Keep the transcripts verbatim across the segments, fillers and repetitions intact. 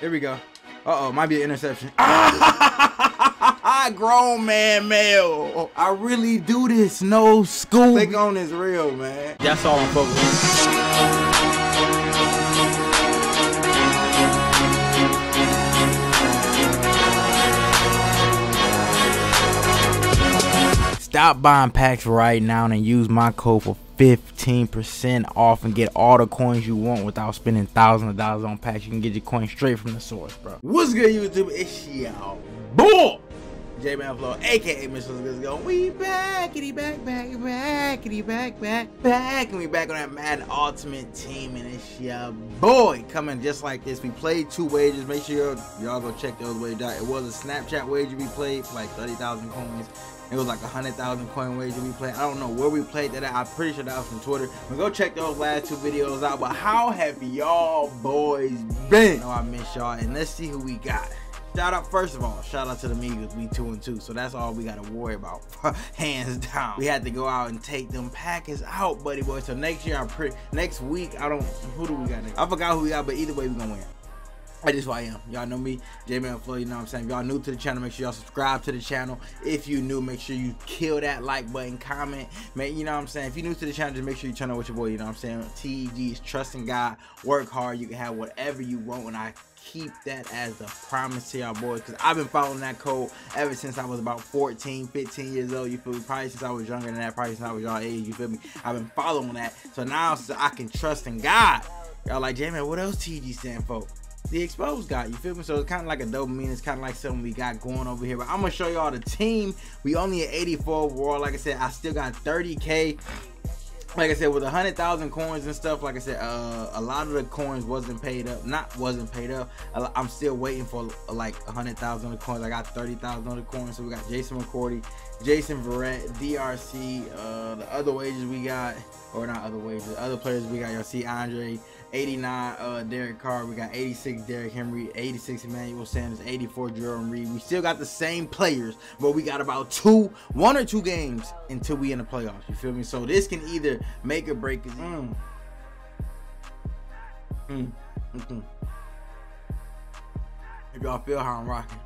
Here we go. Uh-oh, might be an interception. Ah! Grown man male. I really do this, no school. Click on is real, man. That's all I'm focused on. Stop buying packs right now and use my code for fifteen percent off and get all the coins you want without spending thousands of dollars on packs. You can get your coins straight from the source, bro. What's good, YouTube? It's y'all boy, J-Man Flo, aka Mister Let's Go. We back, itty back, back, back, itty back, back, back, and we back on that Mad Ultimate team, and it's your boy coming just like this. We played two wagers. Make sure y'all go check those wagers out. It was a Snapchat wager we played for like thirty thousand coins. It was like a hundred thousand coin wager we played. I don't know where we played that at. I'm pretty sure that was from Twitter. But go check those last two videos out. But how have y'all boys been? I know I miss y'all, and let's see who we got. Shout out, first of all, shout out to the Migos. We two and two, so that's all we gotta worry about, hands down. We had to go out and take them packets out, buddy boy. So next year, I'm pretty. Next week, I don't. Who do we got next? I forgot who we got, but either way, we gonna win. That is who I am. Y'all know me, J-Man Flo, you know what I'm saying? If y'all new to the channel, make sure y'all subscribe to the channel. If you new, make sure you kill that like button, comment, man, you know what I'm saying? If you're new to the channel, just make sure you turn on with your boy, you know what I'm saying? T G is trusting God, work hard, you can have whatever you want, and I keep that as a promise to y'all boys, because I've been following that code ever since I was about fourteen, fifteen years old, you feel me? Probably since I was younger than that, probably since I was y'all age, you feel me? I've been following that, so now so I can trust in God. Y'all like, J-Man, what else T G stand for? The exposed guy, you feel me? So it's kind of like a dopamine. It's kind of like something we got going over here. But I'm gonna show y'all the team. We only at eighty-four overall. Like I said, I still got thirty K. Like I said, with a hundred thousand coins and stuff. Like I said, uh, a lot of the coins wasn't paid up. Not wasn't paid up. I'm still waiting for like a hundred thousand of the coins. I got thirty thousand of the coins. So we got Jason McCourty, Jason Verrett, D R C. Uh, the other wages we got, or not other wages, other players we got. Y'all see Andre. eighty-nine, uh, Derek Carr. We got eighty-six, Derek Henry. eighty-six, Emmanuel Sanders. eighty-four, Jerome Reed. We still got the same players, but we got about two, one or two games until we in the playoffs. You feel me? So this can either make or break. Mm. Mm. Mm-hmm. If y'all feel how I'm rocking.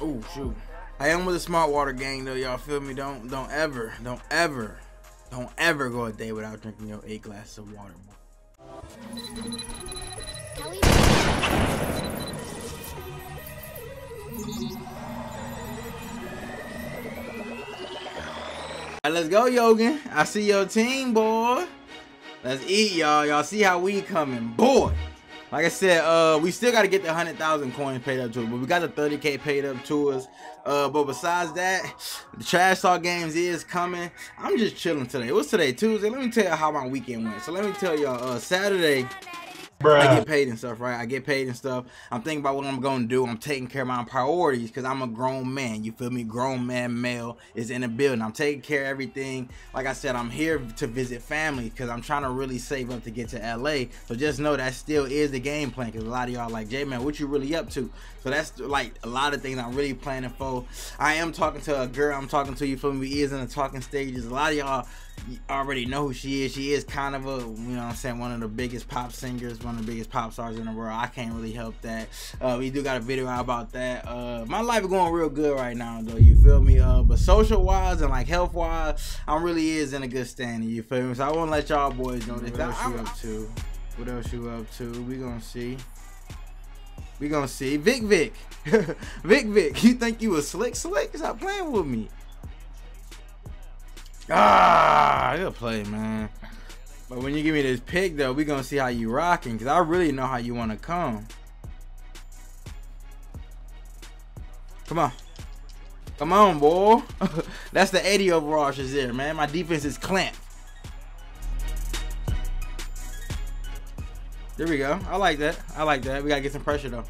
Oh shoot! I am with a smart water gang though. Y'all feel me? Don't, don't ever, don't ever, don't ever go a day without drinking your eight glasses of water. Alright, let's go, Yogan. I see your team, boy. Let's eat, y'all. Y'all see how we coming, boy. Like I said, uh, we still got to get the one hundred thousand coins paid up to it, but we got the thirty K paid up to us. Uh, but besides that, the Trash Talk Games is coming. I'm just chilling today. What's today, Tuesday? Let me tell you how my weekend went. So let me tell y'all, uh, Saturday, bruh. I get paid and stuff, right? I get paid and stuff. I'm thinking about what I'm going to do. I'm taking care of my priorities because I'm a grown man. You feel me? Grown man male is in the building. I'm taking care of everything. Like I said, I'm here to visit family because I'm trying to really save up to get to L A. So just know that still is the game plan because a lot of y'all like, J-Man, what you really up to? So that's like a lot of things I'm really planning for. I am talking to a girl. I'm talking to, you feel me? We is in the talking stages. A lot of y'all already know who she is. She is kind of a, you know what I'm saying, one of the biggest pop singers, one of the biggest pop stars in the world. I can't really help that. Uh, we do got a video out about that. Uh, my life is going real good right now, though. You feel me? Uh, but social-wise and like health-wise, I'm really is in a good standing. You feel me? So I want to let y'all boys know this. What else you up to? What else you up to? We gonna see. We gonna see. Vic Vic. Vic Vic. You think you a slick slick? Stop playing with me. Ah, good play, man. But when you give me this pick, though, we gonna see how you rocking, cause I really know how you wanna come. Come on, come on, boy. That's the eighty overall Shazier, man. My defense is clamped. There we go. I like that. I like that. We gotta get some pressure though.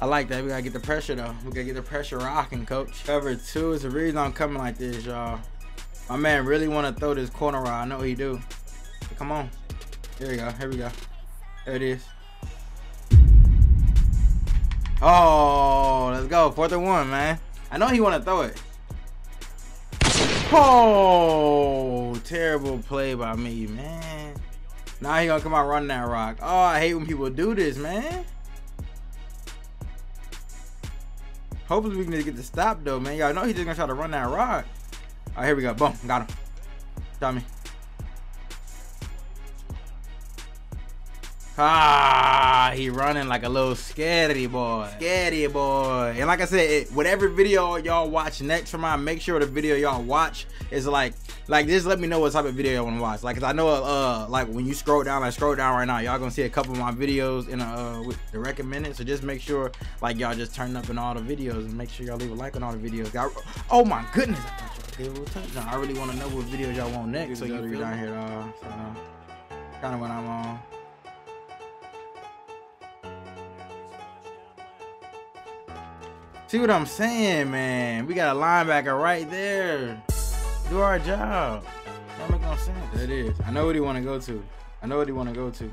I like that. We gotta get the pressure though. We gotta get the pressure rocking, coach. Cover two is the reason I'm coming like this, y'all. My man really want to throw this corner rod. I know he do. Come on. Here we go. Here we go. There it is. Oh, let's go. Fourth and one, man. I know he want to throw it. Oh, terrible play by me, man. Now he gonna come out running that rock. Oh, I hate when people do this, man. Hopefully we can get the stop though, man. Y'all know he's just gonna try to run that rod. All right, here we go. Boom, got him. Tommy. Ah, he running like a little scary boy. Scary boy. And like I said, it, whatever video y'all watch next from mine, make sure the video y'all watch is like, like just let me know what type of video y'all want to watch. Like, cause I know, uh, like when you scroll down, like scroll down right now, y'all gonna see a couple of my videos in uh with the recommended. So just make sure like y'all just turn up in all the videos and make sure y'all leave a like on all the videos. I, oh my goodness, I thought y'all gave a little touchdown. I really want to know what videos y'all want next. So you can be down here, uh, so, uh, kind of what I'm on. See what I'm saying, man? We got a linebacker right there. Do our job. That don't make no sense. There it is. I know what he want to go to. I know what he want to go to.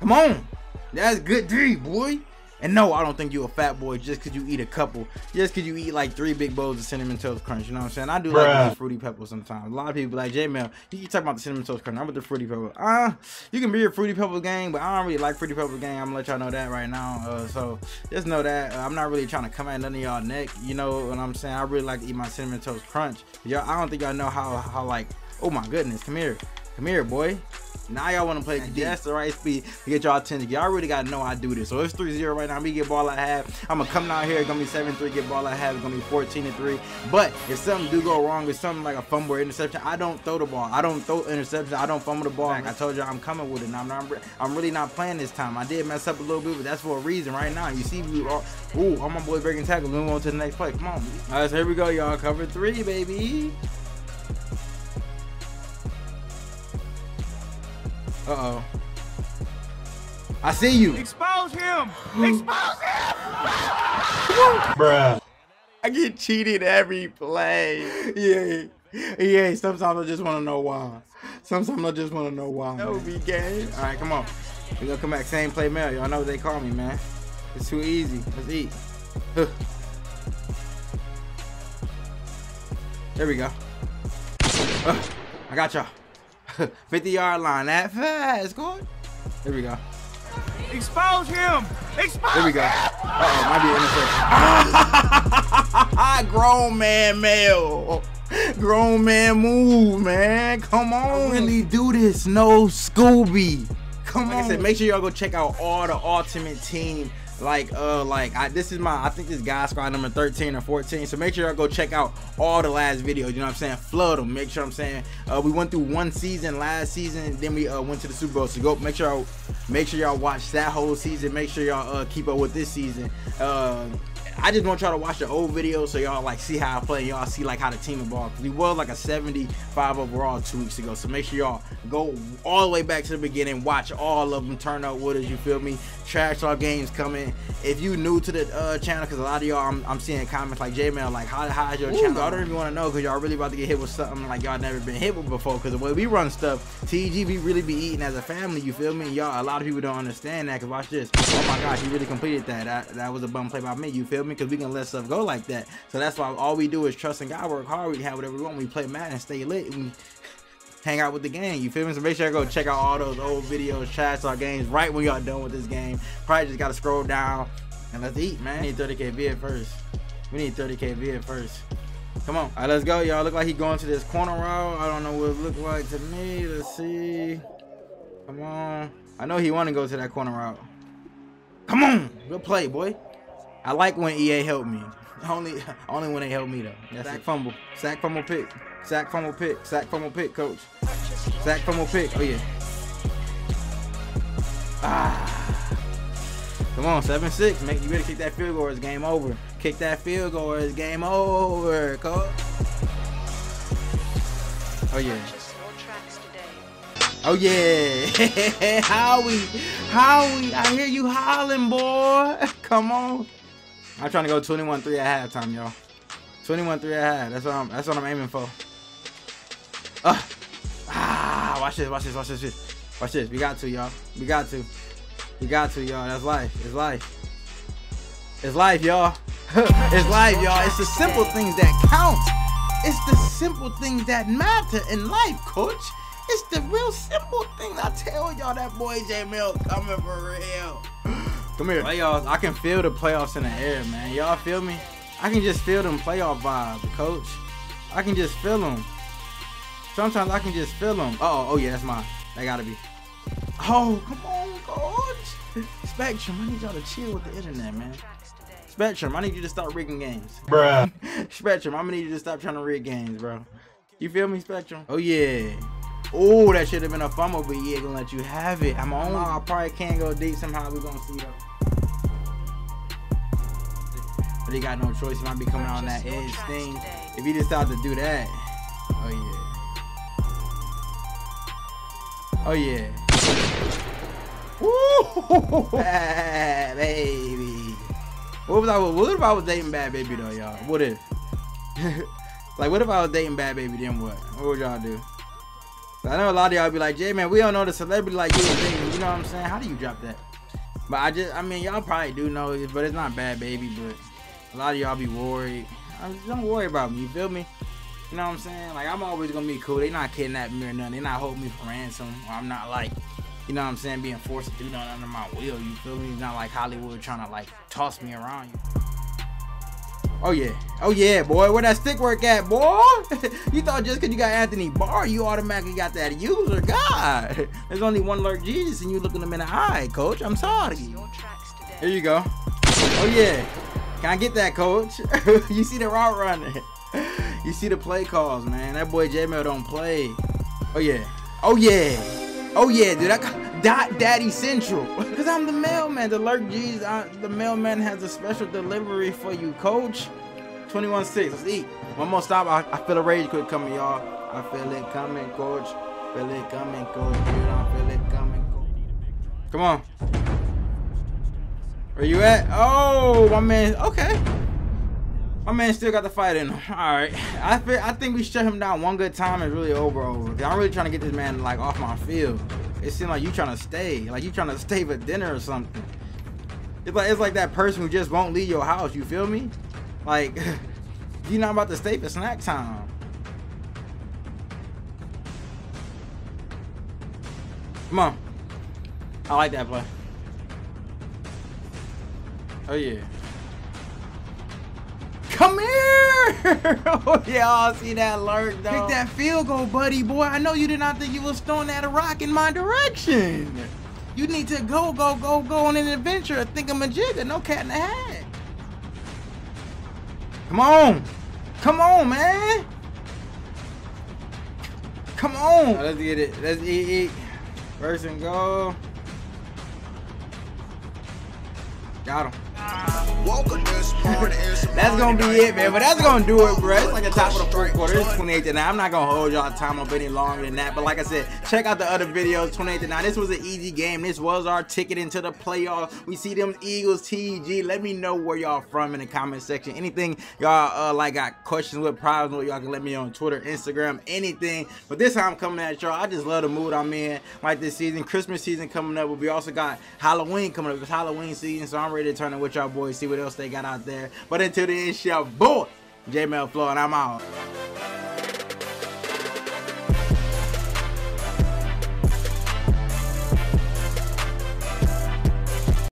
Come on. That's good D, boy. And no, I don't think you a fat boy just because you eat a couple. Just because you eat like three big bowls of Cinnamon Toast Crunch. You know what I'm saying? I do Bruh. like the Fruity Pebbles sometimes. A lot of people like, J-Mell, you keep talking about the Cinnamon Toast Crunch. I'm with the Fruity Pebbles. Uh, you can be your Fruity Pebbles gang, but I don't really like Fruity Pebbles gang. I'm going to let y'all know that right now. Uh, so just know that. Uh, I'm not really trying to come at none of y'all neck. You know what I'm saying? I really like to eat my Cinnamon Toast Crunch. Y'all, I don't think y'all know how, how like, oh my goodness, come here. Come here, boy. Now y'all want to play D. That's the right speed to get y'all attention. Y'all really got to know I do this. So it's three zero right now. I'm going to get ball at half. I'm going to come down here. It's going to be seven three, get ball at half. It's going to be fourteen to three. But if something do go wrong, if something like a fumble or interception, I don't throw the ball. I don't throw interception. I don't fumble the ball. Like I told y'all, I'm coming with it. Now, I'm, not, I'm really not playing this time. I did mess up a little bit, but that's for a reason right now. You see, we are, ooh, all my boys breaking tackles. Move on to the next play. Come on. All right, so here we go, y'all. Cover three, baby. Uh-oh. I see you. Expose him! Expose him! Bruh. I get cheated every play. Yeah. Yeah, sometimes I just want to know why. Sometimes I just want to know why. No be games. All right, come on. We're going to come back. Same play, mail. Y'all know what they call me, man. It's too easy. Let's eat. Huh. There we go. Uh, I got y'all. fifty yard line, that fast, good. There we go. Expose him! Expose There we go. Uh-oh, might be an interception. Grown man male. Grown man move, man. Come on. I really do this, no Scooby. Come like on. Like I said, make sure y'all go check out all the Ultimate Team. Like, uh, like, I, this is my, I think this God Squad number thirteen or fourteen. So make sure y'all go check out all the last videos. You know what I'm saying? Flood them. Make sure I'm saying, uh, we went through one season last season. And then we uh, went to the Super Bowl. So go make sure y'all, make sure y'all watch that whole season. Make sure y'all uh, keep up with this season. Uh, I just want y'all to watch the old videos so y'all like see how I play. Y'all see like how the team evolved. We was like a seventy-five overall two weeks ago. So make sure y'all go all the way back to the beginning. Watch all of them. Turn up with us. You feel me? Trash all games coming. If you new to the uh, channel, because a lot of y'all, I'm, I'm seeing comments like J-Man, like how how is your Ooh. channel? I don't even want to know because y'all really about to get hit with something like y'all never been hit with before. Because the way we run stuff, T G, we really be eating as a family. You feel me? Y'all, a lot of people don't understand that. Cause watch this. Oh my gosh, you really completed that. That, that was a bum play by me. You feel me? Because we can let stuff go like that. So that's why all we do is trust in God, work hard, we have whatever we want, we play Madden, stay lit, and we hang out with the gang. You feel me? So make sure I go check out all those old videos, trash our games right when y'all done with this game. Probably just gotta scroll down and let's eat, man. We need thirty K vid first. We need thirty K vid first. Come on. All right, let's go, y'all. Look like he going to this corner route. I don't know what it looked like to me. Let's see. Come on. I know he want to go to that corner route. Come on. Good play, boy. I like when E A helped me. Only only when they help me though. That's sack it. fumble. Sack fumble pick. Sack fumble pick. Sack fumble pick, coach. Sack fumble pick. Oh yeah. Ah. Come on, seven six. Make you better kick that field goal or it's game over. Kick that field goal or it's game over, coach. Oh yeah. Oh yeah, Howie, Howie, I hear you hollering, boy. Come on. I'm trying to go twenty-one three at halftime, y'all. twenty-one three at half. That's what I'm. That's what I'm aiming for. Uh, ah, watch this, watch this, watch this, watch this. We got to, y'all. We got to. We got to, y'all. That's life. It's life. It's life, y'all. It's life, y'all. It's the simple things that count. It's the simple things that matter in life, coach. It's the real simple thing. I tell y'all that boy J-Mell coming for real. Come here. Playoffs. I can feel the playoffs in the air, man. Y'all feel me? I can just feel them playoff vibes, coach. I can just feel them. Sometimes I can just feel them. Oh, oh yeah, that's mine. That gotta be. Oh, come on, coach. Spectrum, I need y'all to chill with the internet, man. Spectrum, I need you to stop rigging games. Bruh. Spectrum, I'm gonna need you to stop trying to rig games, bro. You feel me, Spectrum? Oh, yeah. Oh, that should have been a fumble, but yeah, gonna let you have it. I'm on. I probably can't go deep somehow. We're gonna see, though. But he got no choice. He might be coming on that edge thing. If he decide to do that. Oh, yeah. Oh yeah. Woo! Bad baby. What was I? What if I was dating Bad Baby though, y'all? What if? Like, what if I was dating Bad Baby? Then what? What would y'all do? I know a lot of y'all be like, J man, we don't know the celebrity like you. You know what I'm saying? How do you drop that? But I just, I mean, y'all probably do know it, but it's not Bad Baby. But a lot of y'all be worried. I just, don't worry about me. You feel me? You know what I'm saying? Like, I'm always gonna be cool. They not kidnapping me or nothing. They not holding me for ransom. Or I'm not like, you know what I'm saying, being forced to do nothing under my will. You feel me? It's not like Hollywood trying to like toss me around. Oh yeah, oh yeah, boy. Where that stick work at, boy? You thought just because you got Anthony Barr, you automatically got that user? God, there's only one Lurk Jesus, and you looking him in the eye, coach. I'm sorry. Here you go. Oh yeah. Can I get that, coach? You see the route running. You see the play calls, man. That boy J-Mell don't play. Oh, yeah. Oh, yeah. Oh, yeah, dude. I got Dot Daddy Central. Because I'm the mailman. The Lurk G's, I, the mailman has a special delivery for you, coach. twenty-one six. Let's eat. One more stop. I, I feel a rage quit coming, y'all. I feel it coming, coach. Feel it coming, coach. Dude, I feel it coming, coach. Come on. Where you at? Oh, my man. Okay. My man still got the fight in him. All right, I feel, I think we shut him down one good time and really over over. I'm really trying to get this man like off my field. It seems like you trying to stay, like you trying to stay for dinner or something. It's like it's like that person who just won't leave your house. You feel me? Like you not about to stay for snack time. Come on, I like that play. Oh yeah. Come here! Oh, y'all see that lurk, though. Pick that field goal, buddy, boy. I know you did not think you was throwing at a rock in my direction. You need to go, go, go, go on an adventure. Think I'm a jigger. No cat in the hat. Come on. Come on, man. Come on. Right, let's get it. Let's eat, eat. First and goal. Got him. That's gonna be it, man, but that's gonna do it, bro. It's like the top of the fourth quarter. It's twenty-eight to nine. I'm not gonna hold y'all time up any longer than that, but like I said, check out the other videos. Twenty-eight to nine. This was an easy game. This was our ticket into the playoffs. We see them Eagles, T G. Let me know where y'all from in the comment section. Anything y'all uh, like got questions with, problems with, y'all can let me know on Twitter, Instagram, anything. But this time I'm coming at y'all. I just love the mood I'm in right this season. Christmas season coming up, but we also got Halloween coming up. It's Halloween season, so I'm ready to turn it with y'all boys, see what else they got out there. But until then, it's your boy J-Man Flo, and I'm out.